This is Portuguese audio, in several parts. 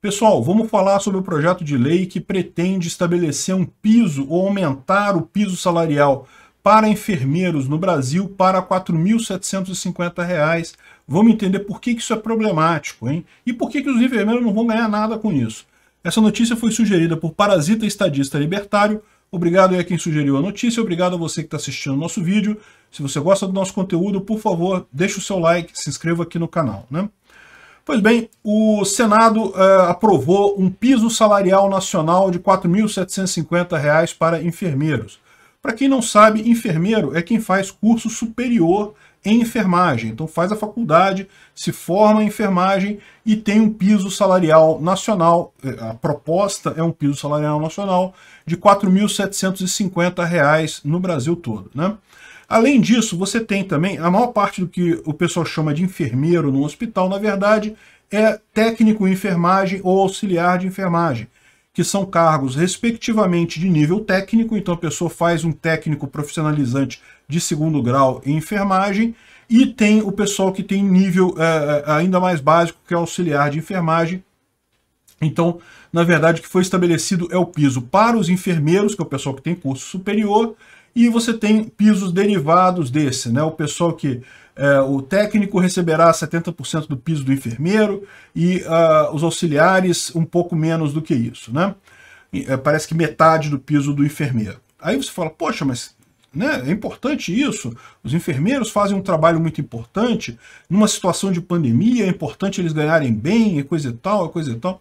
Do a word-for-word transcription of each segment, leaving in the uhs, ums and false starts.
Pessoal, vamos falar sobre o projeto de lei que pretende estabelecer um piso ou aumentar o piso salarial para enfermeiros no Brasil para quatro mil setecentos e cinquenta reais. Vamos entender por que isso é problemático, hein? E por que os enfermeiros não vão ganhar nada com isso. Essa notícia foi sugerida por Parasita Estadista Libertário. Obrigado aí a quem sugeriu a notícia, obrigado a você que está assistindo o nosso vídeo. Se você gosta do nosso conteúdo, por favor, deixe o seu like, se inscreva aqui no canal, né? Pois bem, o Senado uh, aprovou um piso salarial nacional de quatro mil setecentos e cinquenta reais para enfermeiros. Para quem não sabe, enfermeiro é quem faz curso superior em enfermagem. Então faz a faculdade, se forma em enfermagem e tem um piso salarial nacional. A proposta é um piso salarial nacional de quatro mil setecentos e cinquenta reais no Brasil todo, né? Além disso, você tem também, a maior parte do que o pessoal chama de enfermeiro no hospital, na verdade, é técnico em enfermagem ou auxiliar de enfermagem, que são cargos, respectivamente, de nível técnico. Então a pessoa faz um técnico profissionalizante de segundo grau em enfermagem, e tem o pessoal que tem nível é, ainda mais básico, que é auxiliar de enfermagem. Então, na verdade, o que foi estabelecido é o piso para os enfermeiros, que é o pessoal que tem curso superior, e você tem pisos derivados desse, né? O pessoal que é, o técnico receberá setenta por cento do piso do enfermeiro e uh, os auxiliares um pouco menos do que isso, né? E, é, parece que metade do piso do enfermeiro. Aí você fala, poxa, mas né, é importante isso? Os enfermeiros fazem um trabalho muito importante, numa situação de pandemia é importante eles ganharem bem, e coisa e tal, e coisa e tal.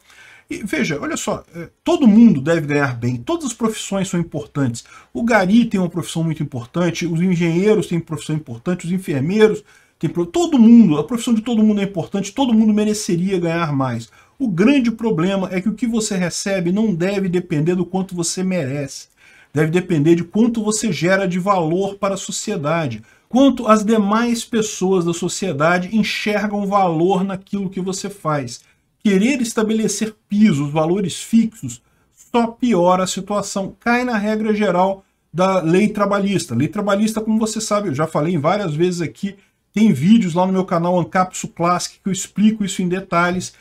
E veja, olha só, todo mundo deve ganhar bem, todas as profissões são importantes. O gari tem uma profissão muito importante, os engenheiros têm profissão importante, os enfermeiros têm profissão. Todo mundo, a profissão de todo mundo é importante, todo mundo mereceria ganhar mais. O grande problema é que o que você recebe não deve depender do quanto você merece, deve depender de quanto você gera de valor para a sociedade, quanto as demais pessoas da sociedade enxergam valor naquilo que você faz. Querer estabelecer pisos, valores fixos, só piora a situação. Cai na regra geral da lei trabalhista. Lei trabalhista, como você sabe, eu já falei várias vezes aqui, tem vídeos lá no meu canal Ancapsu Classic que eu explico isso em detalhes.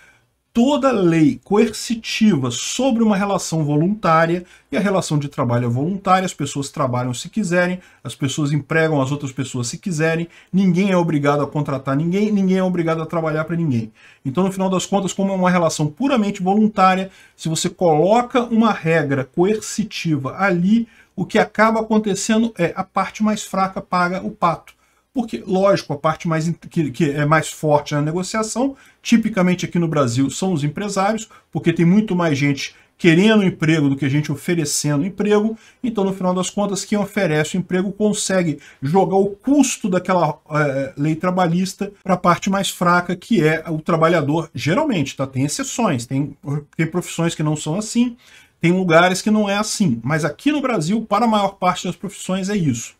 Toda lei coercitiva sobre uma relação voluntária, e a relação de trabalho é voluntária, as pessoas trabalham se quiserem, as pessoas empregam as outras pessoas se quiserem, ninguém é obrigado a contratar ninguém, ninguém é obrigado a trabalhar para ninguém. Então, no final das contas, como é uma relação puramente voluntária, se você coloca uma regra coercitiva ali, o que acaba acontecendo é a parte mais fraca paga o pato. Porque, lógico, a parte mais, que, que é mais forte na negociação, tipicamente aqui no Brasil, são os empresários, porque tem muito mais gente querendo emprego do que gente oferecendo emprego. Então, no final das contas, quem oferece o emprego consegue jogar o custo daquela é, lei trabalhista para a parte mais fraca, que é o trabalhador, geralmente, tá? Tem exceções, tem, tem profissões que não são assim, tem lugares que não é assim. Mas aqui no Brasil, para a maior parte das profissões, é isso.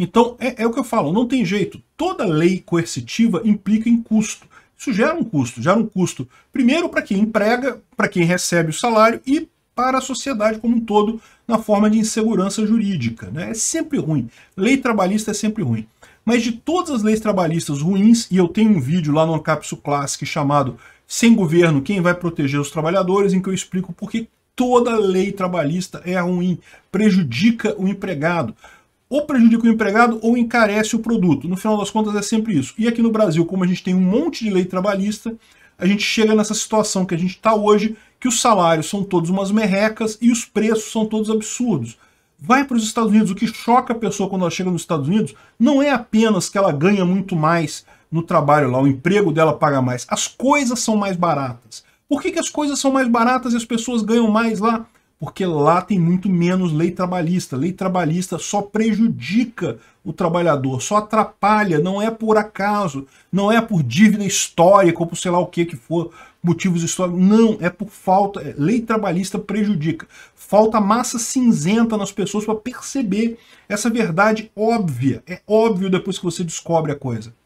Então, é, é o que eu falo, não tem jeito. Toda lei coercitiva implica em custo. Isso gera um custo, gera um custo primeiro para quem emprega, para quem recebe o salário e para a sociedade como um todo, na forma de insegurança jurídica, né? É sempre ruim. Lei trabalhista é sempre ruim. Mas de todas as leis trabalhistas ruins, e eu tenho um vídeo lá no Ancapsu Classic chamado Sem Governo, Quem Vai Proteger os Trabalhadores, em que eu explico por que toda lei trabalhista é ruim, prejudica o empregado. Ou prejudica o empregado ou encarece o produto. No final das contas é sempre isso. E aqui no Brasil, como a gente tem um monte de lei trabalhista, a gente chega nessa situação que a gente está hoje, que os salários são todos umas merrecas e os preços são todos absurdos. Vai para os Estados Unidos, o que choca a pessoa quando ela chega nos Estados Unidos não é apenas que ela ganha muito mais no trabalho lá, o emprego dela paga mais, as coisas são mais baratas. Por que que as coisas são mais baratas e as pessoas ganham mais lá? Porque lá tem muito menos lei trabalhista. Lei trabalhista só prejudica o trabalhador, só atrapalha, não é por acaso, não é por dívida histórica ou por sei lá o que que for, motivos históricos, não, é por falta, lei trabalhista prejudica. Falta massa cinzenta nas pessoas para perceber essa verdade óbvia, é óbvio depois que você descobre a coisa.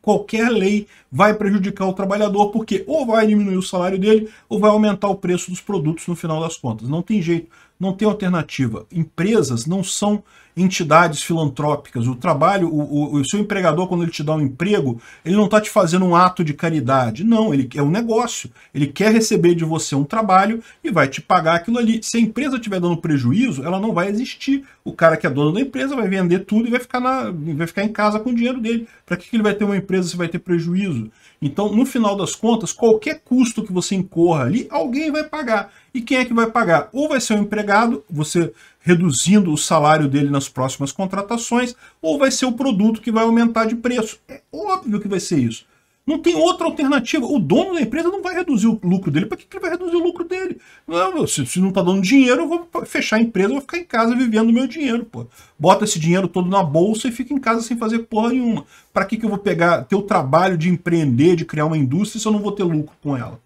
Qualquer lei vai prejudicar o trabalhador, porque ou vai diminuir o salário dele, ou vai aumentar o preço dos produtos no final das contas. Não tem jeito. não tem alternativa. Empresas não são entidades filantrópicas. O trabalho, o, o, o seu empregador, quando ele te dá um emprego, ele não está te fazendo um ato de caridade. Não, ele é um negócio. Ele quer receber de você um trabalho e vai te pagar aquilo ali. Se a empresa estiver dando prejuízo, ela não vai existir. O cara que é dono da empresa vai vender tudo e vai ficar, na, vai ficar em casa com o dinheiro dele. Para que ele vai ter uma empresa se vai ter prejuízo? Então, no final das contas, qualquer custo que você incorra ali, alguém vai pagar. E quem é que vai pagar? Ou vai ser o empregado, você reduzindo o salário dele nas próximas contratações, ou vai ser o produto que vai aumentar de preço. É óbvio que vai ser isso. Não tem outra alternativa. O dono da empresa não vai reduzir o lucro dele. Para que ele vai reduzir o lucro dele? Não, se, se não está dando dinheiro, eu vou fechar a empresa, eu vou ficar em casa vivendo o meu dinheiro. Pô. Bota esse dinheiro todo na bolsa e fica em casa sem fazer porra nenhuma. Para que, que eu vou pegar, ter o trabalho de empreender, de criar uma indústria, se eu não vou ter lucro com ela?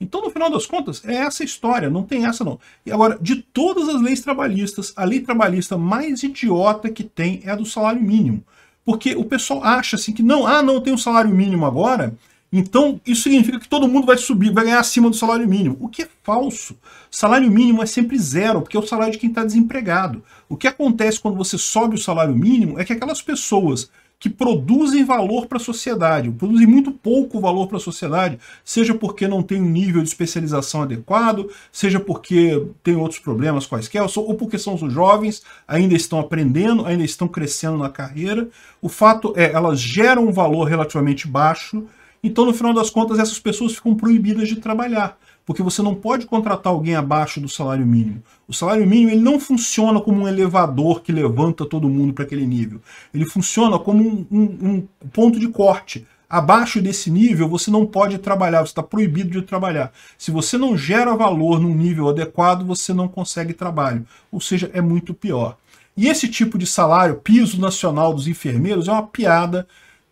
Então, no final das contas, é essa história, não tem essa não. E agora, de todas as leis trabalhistas, a lei trabalhista mais idiota que tem é a do salário mínimo. Porque o pessoal acha assim que não, ah, não tem um salário mínimo agora, então isso significa que todo mundo vai subir, vai ganhar acima do salário mínimo. O que é falso. Salário mínimo é sempre zero, porque é o salário de quem está desempregado. O que acontece quando você sobe o salário mínimo é que aquelas pessoas que produzem valor para a sociedade, produzem muito pouco valor para a sociedade, seja porque não tem um nível de especialização adequado, seja porque tem outros problemas quaisquer, ou porque são os jovens, ainda estão aprendendo, ainda estão crescendo na carreira. O fato é, elas geram um valor relativamente baixo, então no final das contas essas pessoas ficam proibidas de trabalhar, porque você não pode contratar alguém abaixo do salário mínimo. O salário mínimo ele não funciona como um elevador que levanta todo mundo para aquele nível. Ele funciona como um, um, um ponto de corte. Abaixo desse nível você não pode trabalhar, você está proibido de trabalhar. Se você não gera valor num nível adequado, você não consegue trabalho. Ou seja, é muito pior. E esse tipo de salário, piso nacional dos enfermeiros, é uma piada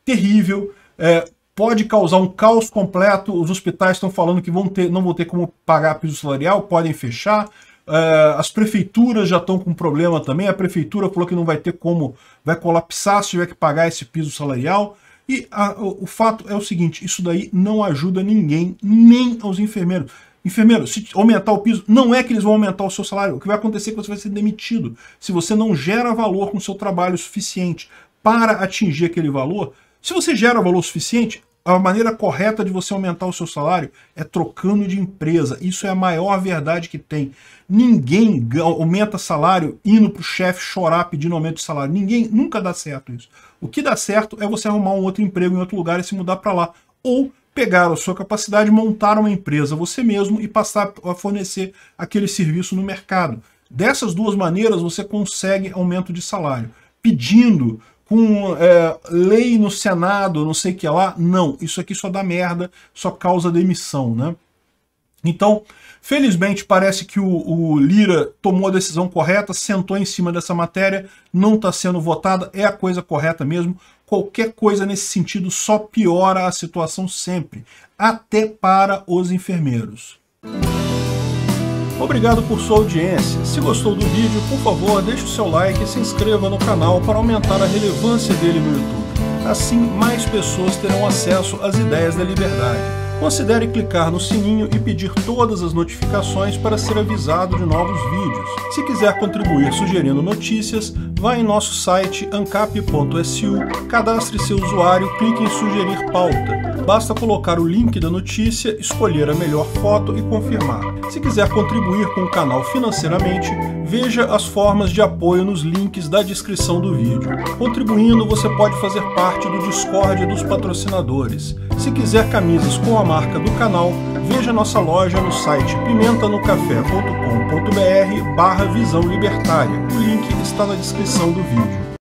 terrível, é, pode causar um caos completo, os hospitais estão falando que vão ter, não vão ter como pagar piso salarial, podem fechar, uh, as prefeituras já estão com problema também, a prefeitura falou que não vai ter como, vai colapsar se tiver que pagar esse piso salarial, e a, o, o fato é o seguinte, isso daí não ajuda ninguém, nem aos enfermeiros. Enfermeiro, se aumentar o piso, não é que eles vão aumentar o seu salário, o que vai acontecer é que você vai ser demitido, se você não gera valor com o seu trabalho suficiente para atingir aquele valor, se você gera valor suficiente, a maneira correta de você aumentar o seu salário é trocando de empresa. Isso é a maior verdade que tem. Ninguém aumenta salário indo para o chefe chorar pedindo aumento de salário. Ninguém, nunca dá certo isso. O que dá certo é você arrumar um outro emprego em outro lugar e se mudar para lá. Ou pegar a sua capacidade, montar uma empresa você mesmo e passar a fornecer aquele serviço no mercado. Dessas duas maneiras você consegue aumento de salário. Pedindo... com é, lei no Senado, não sei o que lá, não, isso aqui só dá merda, só causa demissão, né? Então, felizmente, parece que o, o Lira tomou a decisão correta, sentou em cima dessa matéria, não está sendo votada, é a coisa correta mesmo. Qualquer coisa nesse sentido só piora a situação sempre, até para os enfermeiros. Obrigado por sua audiência. Se gostou do vídeo, por favor, deixe o seu like e se inscreva no canal para aumentar a relevância dele no YouTube. Assim, mais pessoas terão acesso às ideias da liberdade. Considere clicar no sininho e pedir todas as notificações para ser avisado de novos vídeos. Se quiser contribuir sugerindo notícias, vá em nosso site ancap ponto s u, cadastre seu usuário, clique em sugerir pauta. Basta colocar o link da notícia, escolher a melhor foto e confirmar. Se quiser contribuir com o canal financeiramente, veja as formas de apoio nos links da descrição do vídeo. Contribuindo, você pode fazer parte do Discord dos patrocinadores. Se quiser camisas com a marca do canal, veja nossa loja no site pimenta no café ponto com ponto br barra visão libertária. O link está na descrição do vídeo.